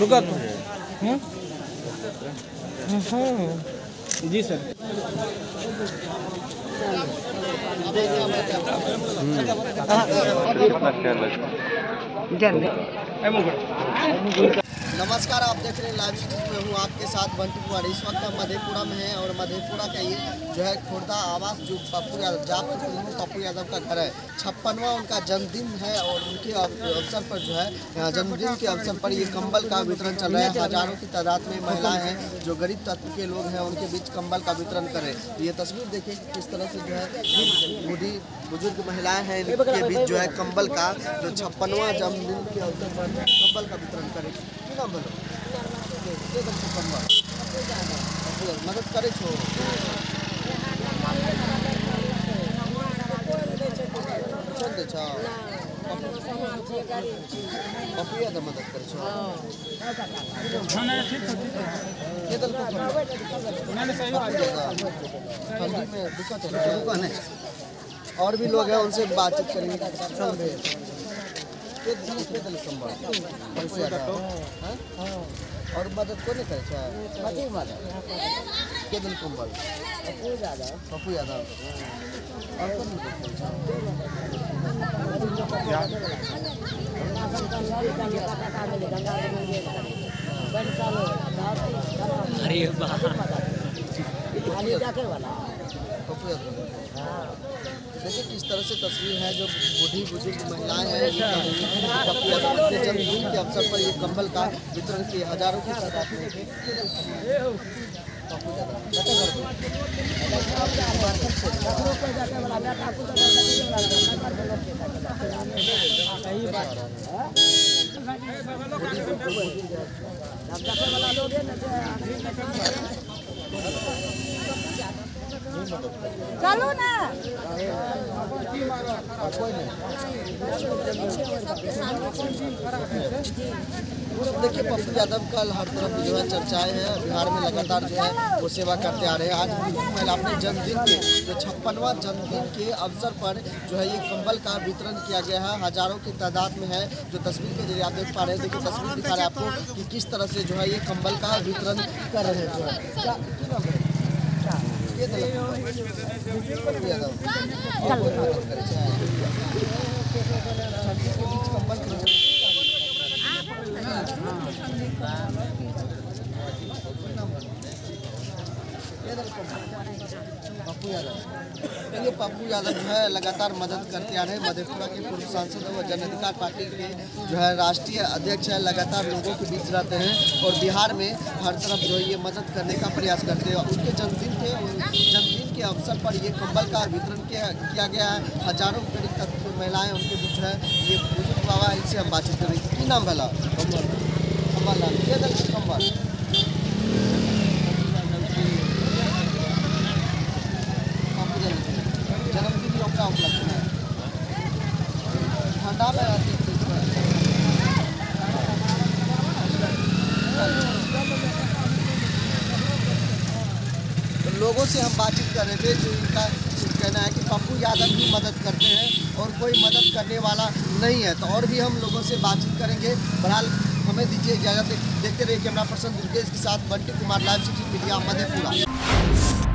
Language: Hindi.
रुका जी सर। नमस्कार, आप देख रहे हैं लाइव स्ट्रीम में हूँ आपके साथ बंटी कुमार। इस वक्त हम मधेपुरा में हैं और मधेपुरा का ये जो है खुर्दा आवास जो पप्पू यादव पप्पू यादव का घर है। 56वां उनका जन्मदिन है और उनके अवसर पर जो है जन्मदिन के अवसर पर ये कंबल का वितरण चल रहा है। हजारों की तादाद में महिलाएं हैं जो गरीब तत्व के लोग हैं, उनके बीच कंबल का वितरण करें। ये तस्वीर देखिए किस तरह से जो है बूढ़ी बुजुर्ग महिलाएं हैं, इनके बीच जो है कंबल का जो 56वां जन्मदिन के अवसर पर कंबल का वितरण करें। क्या बोलो कंबल मदद करे छो और भी लोग हैं, उनसे बातचीत करेंगे। और मदद को नहीं कर अरे वाह देखिए किस तरह से तस्वीर है। जो बूढ़ी बुजुर्ग महिलाएं हैं अपने जन्मदिन के अवसर पर ये कंबल का वितरण किए हजारों की तादाद चलो ना देखिए पप्पू यादव का हर तरफ जो है चर्चाएं हैं। बिहार में लगातार जो है वो सेवा करते आ रहे हैं। आज पहले अपने जन्मदिन के जो 56वां जन्मदिन के अवसर पर जो है ये कंबल का वितरण किया गया है। हजारों की तादाद में है जो तस्वीर के जरिए आप देख पा रहे हैं। देखिए तस्वीर दिखा रहे हैं आपको कि किस तरह से जो है ये कंबल का वितरण कर रहे हैं। पप्पू यादव जो है लगातार मदद करते आ रहे हैं। मधेपुरा के पूर्व सांसद और जन अधिकार पार्टी के जो है राष्ट्रीय अध्यक्ष है, लगातार लोगों के बीच रहते हैं और बिहार में हर तरफ जो है ये मदद करने का प्रयास करते हैं। उसके जन्मदिन के अवसर पर ये कंबल का वितरण किया गया है। हजारों गरीब तत्व की महिलाएं उनके बीच है ये बुजुर्ग बाबा। इनसे हम बातचीत करेंगे। की नाम भला कंबल कंबल लोगों से हम बातचीत कर रहे थे जो इनका कहना है कि पप्पू यादव भी मदद करते हैं और कोई मदद करने वाला नहीं है। तो और भी हम लोगों से बातचीत करेंगे। बहरहाल हमें दीजिए इजाज़त। देखते रहिए कैमरा पर्सन दुर्गेश के साथ Bunty Kumar, live city media, Madhepura.